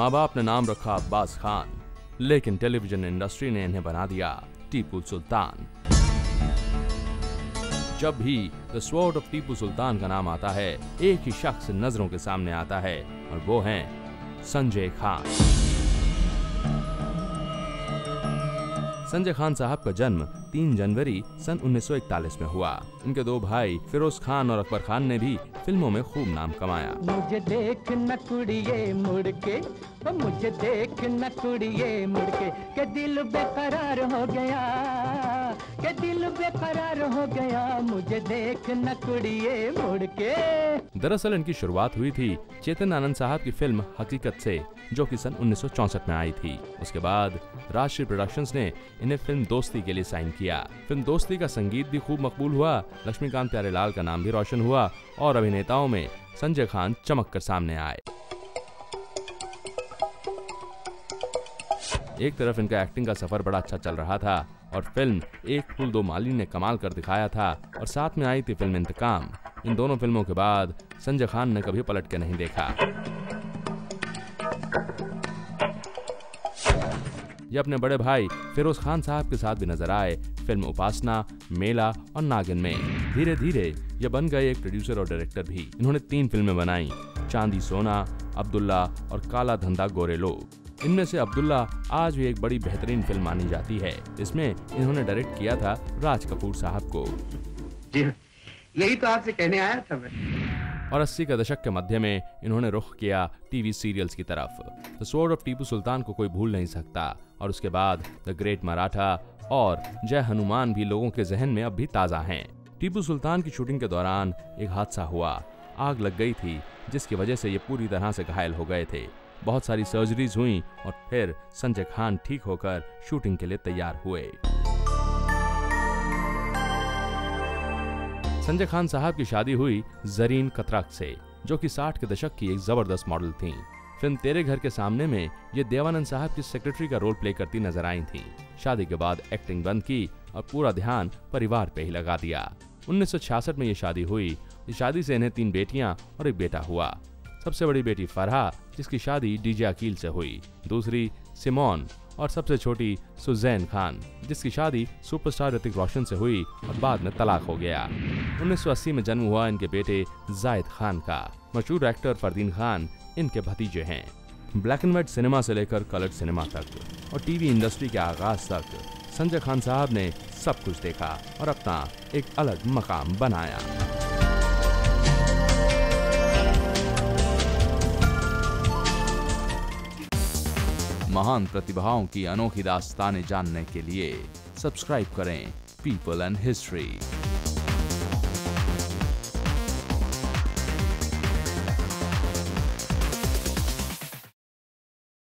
माँ बाप ने नाम रखा अब्बास खान, लेकिन टेलीविजन इंडस्ट्री ने इन्हें बना दिया टीपू सुल्तान। जब भी the sword of Tipu Sultan का नाम आता है, एक ही शख्स नजरों के सामने आता है और वो हैं संजय खान। संजय खान साहब का जन्म 3 जनवरी सन 1941 में हुआ। इनके 2 भाई फिरोज खान और अकबर खान ने भी फिल्मों में खूब नाम कमाया। मुझे देख न कुड़िये मुड़के, मुझे देख न कुड़िये मुड़के, के दिल बेकरार हो गया, के दिल बेकरार हो गया, मुझे देख न कुड़िये मुड़के। दरअसल इनकी शुरुआत हुई थी चेतन आनंद साहब की फिल्म हकीकत से, जो कि सन 1964 में आई थी। उसके बाद राष्ट्रीय प्रोडक्शंस ने इन्हें फिल्म दोस्ती के लिए साइन किया। फिल्म दोस्ती का संगीत भी खूब मकबूल हुआ, लक्ष्मीकांत प्यारेलाल का नाम भी रोशन हुआ और अभिनेताओं में संजय खान चमक कर सामने आए। एक तरफ इनका एक्टिंग का सफर बड़ा अच्छा चल रहा था और फिल्म एक फूल दो माली ने कमाल कर दिखाया था, और साथ में आई थी फिल्म इंतकाम। इन दोनों फिल्मों के बाद संजय खान ने कभी पलट के नहीं देखा। ये अपने बड़े भाई फिरोज खान साहब के साथ भी नजर आए फिल्म उपासना, मेला और नागिन में। धीरे धीरे ये बन गए एक प्रोड्यूसर और डायरेक्टर भी। इन्होंने 3 फिल्में बनाई, चांदी सोना, अब्दुल्ला और काला धंधा गोरे लोग। इनमें से अब्दुल्ला आज भी एक बड़ी बेहतरीन फिल्म मानी जाती है। इसमें इन्होंने डायरेक्ट किया था राज कपूर साहब को। जी हां, यही तो आपसे कहने आया था मैं। और 80 के दशक के मध्य में इन्होंने रुख किया टीवी सीरियल्स की तरफ। The sword of Tipu Sultan को कोई भूल नहीं सकता, और उसके बाद द ग्रेट मराठा और जय हनुमान भी लोगों के जहन में अब भी ताज़ा हैं। टीपू सुल्तान की शूटिंग के दौरान एक हादसा हुआ, आग लग गई थी, जिसकी वजह से ये पूरी तरह से घायल हो गए थे। बहुत सारी सर्जरीज हुई और फिर संजय खान ठीक होकर शूटिंग के लिए तैयार हुए। संजय खान साहब की शादी हुई जरीन कतरक से, जो कि 60 के दशक की एक जबरदस्त मॉडल थीं। फिल्म तेरे घर के सामने में ये देवानंद साहब की सेक्रेटरी का रोल प्ले करती नजर आई थीं। शादी के बाद एक्टिंग बंद की और पूरा ध्यान परिवार पे ही लगा दिया। 1966 में ये शादी हुई। इस शादी से इन्हें 3 बेटियां और एक बेटा हुआ। सबसे बड़ी बेटी फरहा, जिसकी शादी डीजे अकील से हुई, दूसरी सिमोन और सबसे छोटी सुसैन खान, जिसकी शादी सुपरस्टार ऋतिक रोशन से हुई और बाद में तलाक हो गया। 1980 में जन्म हुआ इनके बेटे जायद खान का। मशहूर एक्टर फरदीन खान इनके भतीजे हैं। ब्लैक एंड व्हाइट सिनेमा से लेकर कलर्ड सिनेमा तक और टीवी इंडस्ट्री के आगाज तक संजय खान साहब ने सब कुछ देखा और अपना एक अलग मकाम बनाया। महान प्रतिभाओं की अनोखी दास्तानें जानने के लिए सब्सक्राइब करें पीपल एंड हिस्ट्री।